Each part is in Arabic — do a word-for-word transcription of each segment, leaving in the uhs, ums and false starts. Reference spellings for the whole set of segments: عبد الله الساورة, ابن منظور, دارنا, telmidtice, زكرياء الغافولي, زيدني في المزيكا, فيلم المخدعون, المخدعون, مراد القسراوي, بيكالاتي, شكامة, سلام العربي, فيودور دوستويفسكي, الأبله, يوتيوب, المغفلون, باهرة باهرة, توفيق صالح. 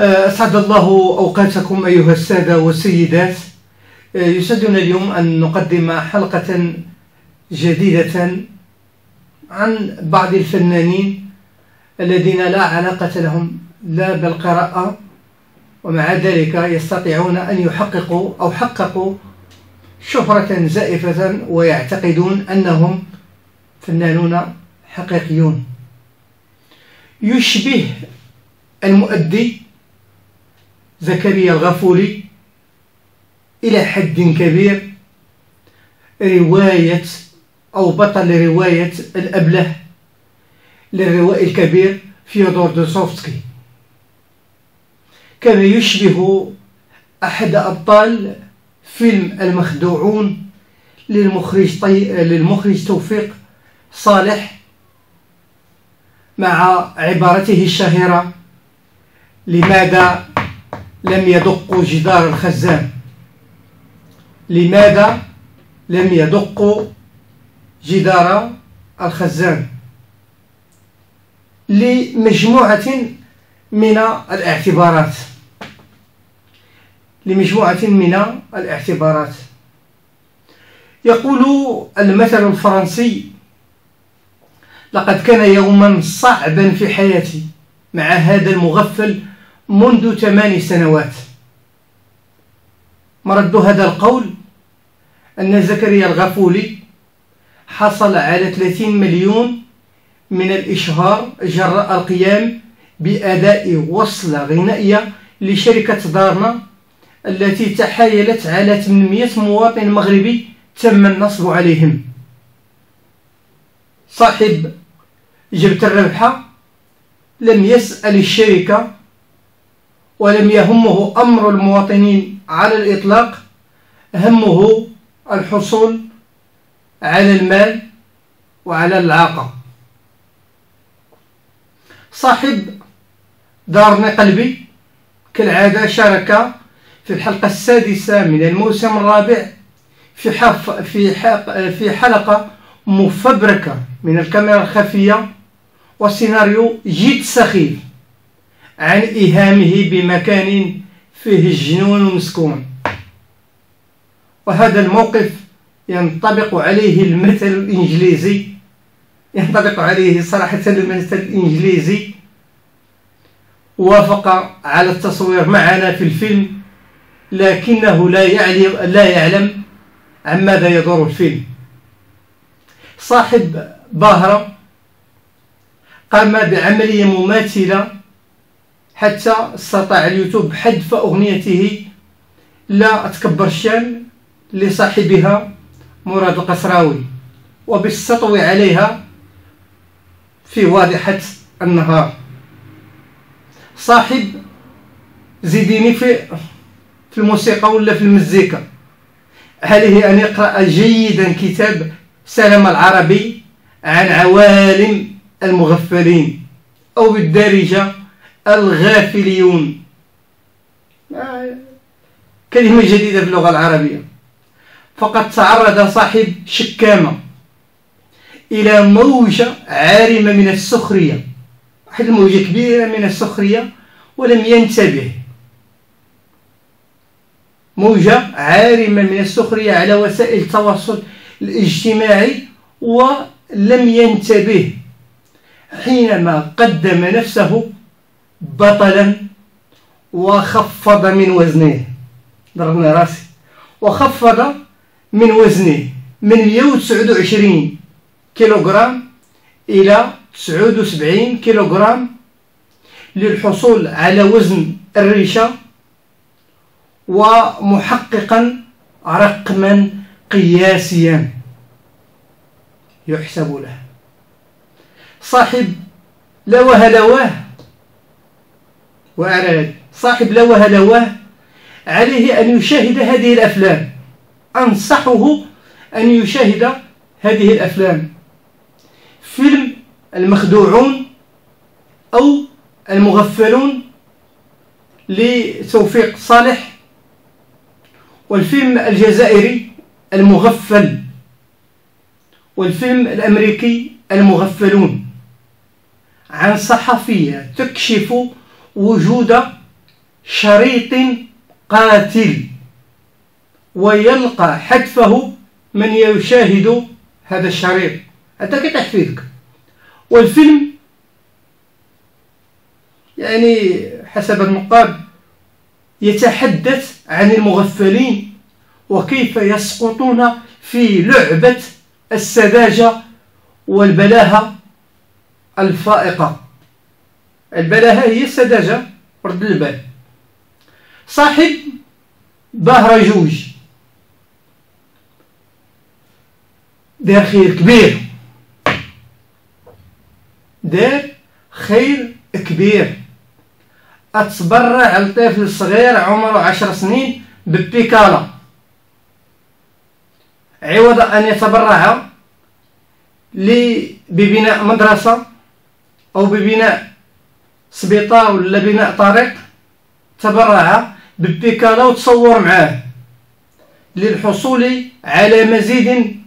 أسعد الله أوقاتكم أيها السادة والسيدات. يسعدنا اليوم أن نقدم حلقة جديدة عن بعض الفنانين الذين لا علاقة لهم لا بالقراءة، ومع ذلك يستطيعون أن يحققوا أو حققوا شهرة زائفة ويعتقدون أنهم فنانون حقيقيون. يشبه المؤدي زكرياء الغافولي إلى حد كبير رواية أو بطل رواية الأبله للروائي الكبير فيودور دوستويفسكي، كما يشبه أحد أبطال فيلم المخدعون للمخرج طي... للمخرج توفيق صالح مع عبارته الشهيرة: لماذا لم يدق جدار الخزان؟ لماذا لم يدق جدار الخزان؟ لمجموعة من الاعتبارات لمجموعة من الاعتبارات يقول المثل الفرنسي: لقد كان يوما صعبا في حياتي مع هذا المغفل منذ ثماني سنوات. مرد هذا القول أن زكرياء الغافولي حصل على ثلاثين مليون من الإشهار جراء القيام بأداء وصلة غنائية لشركة دارنا التي تحايلت على ثمانمئة مواطن مغربي تم النصب عليهم. صاحب جبتالربحة لم يسأل الشركة ولم يهمه أمر المواطنين على الإطلاق، همه الحصول على المال وعلى العاقة. صاحب ضارني قلبي كالعادة شارك في الحلقة السادسة من الموسم الرابع في في في حلقة مفبركة من الكاميرا الخفية وسيناريو جد سخيف عن إيهامه بمكان فيه الجنون مسكون، وهذا الموقف ينطبق عليه المثل الإنجليزي ينطبق عليه صراحة المثل الإنجليزي. وافق على التصوير معنا في الفيلم، لكنه لا يعلم لا يعلم عن ماذا يدور الفيلم. صاحب باهرة قام بعملية مماثلة حتى استطاع اليوتيوب حذف أغنيته لا أتكبر الشان لصاحبها مراد القسراوي وبالسطو عليها في واضحة النهار. صاحب زيدني في في الموسيقى ولا في المزيكا عليه أن يقرأ جيدا كتاب سلام العربي عن عوالم المغفلين أو بالدارجة الغافليون، كلمة جديدة في اللغة العربية. فقد تعرض صاحب شكامة إلى موجة عارمة من السخرية، واحد الموجة كبيرة من السخرية ولم ينتبه، موجة عارمة من السخرية على وسائل التواصل الاجتماعي ولم ينتبه حينما قدم نفسه بطلا وخفض من وزنه. ضربنا راسي وخفض من وزنه من مئة وتسعة وعشرين كيلوغرام إلى تسعة وسبعين كيلوغرام للحصول على وزن الريشة، ومحققا رقما قياسيا يحسب له. صاحب لا وهلواه وأعرض صاحب لا وهلواه عليه أن يشاهد هذه الأفلام، أنصحه أن يشاهد هذه الأفلام: فيلم المخدوعون أو المغفلون لتوفيق صالح، والفيلم الجزائري المغفل، والفيلم الأمريكي المغفلون، عن صحفية تكشف وجود شريط قاتل، ويلقى حتفه من يشاهد هذا الشريط. أنت كتحفيدك. والفيلم يعني حسب النقاد يتحدث عن المغفلين وكيف يسقطون في لعبة السذاجة والبلاهة الفائقة. البلاهة هي السذاجة، رد البال. صاحب بهرجوج دار خير كبير، دار خير كبير، اتبرع لطفل صغير عمره عشر سنين ببيكالا، عوض ان يتبرع ببناء مدرسة او ببناء سبيطار ولا بناء طريق، تبرع ببيكالا وتصور معاه للحصول على مزيد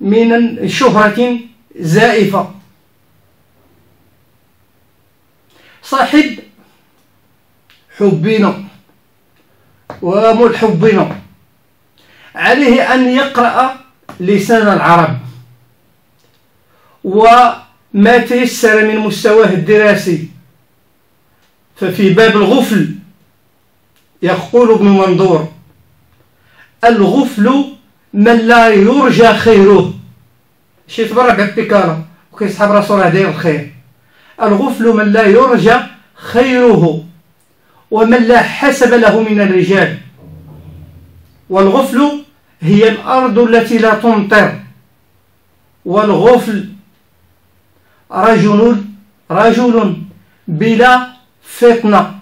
من الشهرة زائفة. صاحب حبنا وملحبنا عليه أن يقرأ لسان العرب وما تيسر من مستواه الدراسي. ففي باب الغفل يقول ابن منظور: الغفل من لا يرجى خيره. شي تبرع بالبيكالا وكيسحب راسو راه داير الخير. الغفل من لا يرجى خيره ومن لا حسب له من الرجال. والغفل هي الأرض التي لا تمطر، والغفل رجل رجل بلا فطنة.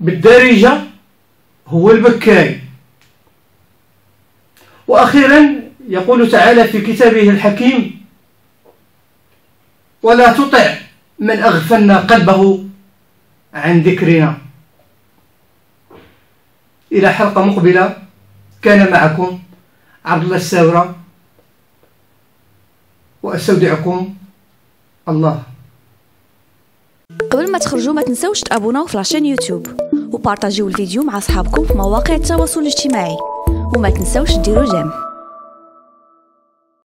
بالدارجة هو البكاي. وأخيرا يقول تعالى في كتابه الحكيم: ولا تطع من أغفلنا قلبه عن ذكرنا. إلى حلقة مقبلة، كان معكم عبد الله الساورة، وأستودعكم الله. قبل ما تخرجوا ما تنسوش تابوناو في لاشين يوتيوب وبارطاجيو الفيديو مع أصحابكم في مواقع التواصل الاجتماعي، وما تنسوش ديروا جيم.